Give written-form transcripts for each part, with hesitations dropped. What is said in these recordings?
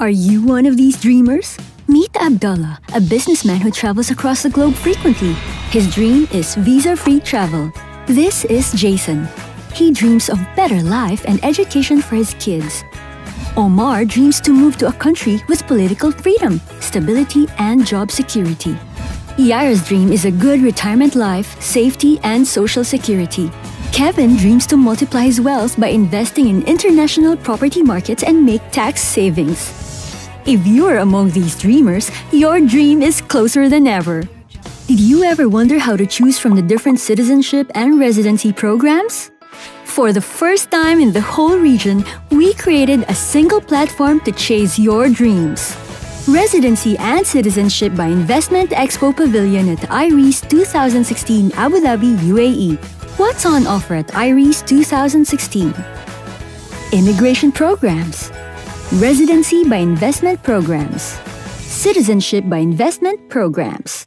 Are you one of these dreamers? Meet Abdullah, a businessman who travels across the globe frequently. His dream is visa-free travel. This is Jason. He dreams of better life and education for his kids. Omar dreams to move to a country with political freedom, stability, and job security. Yara's dream is a good retirement life, safety, and social security. Kevin dreams to multiply his wealth by investing in international property markets and make tax savings. If you're among these dreamers, your dream is closer than ever. Did you ever wonder how to choose from the different citizenship and residency programs? For the first time in the whole region, we created a single platform to chase your dreams. Residency and Citizenship by Investment Expo Pavilion at IREIS 2016 Abu Dhabi, UAE. What's on offer at IREIS 2016? Immigration programs. Residency by investment programs. Citizenship by investment programs.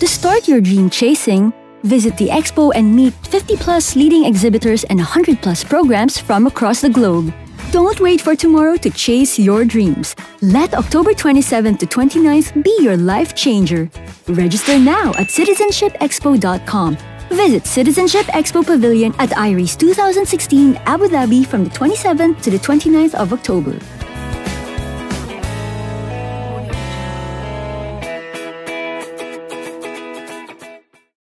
To start your dream chasing, visit the expo and meet 50-plus leading exhibitors and 100-plus programs from across the globe. Don't wait for tomorrow to chase your dreams. Let October 27th to 29th be your life changer. Register now at CitizenshipExpo.com. Visit Citizenship Expo Pavilion at IREIS 2016 Abu Dhabi from the 27th to the 29th of October.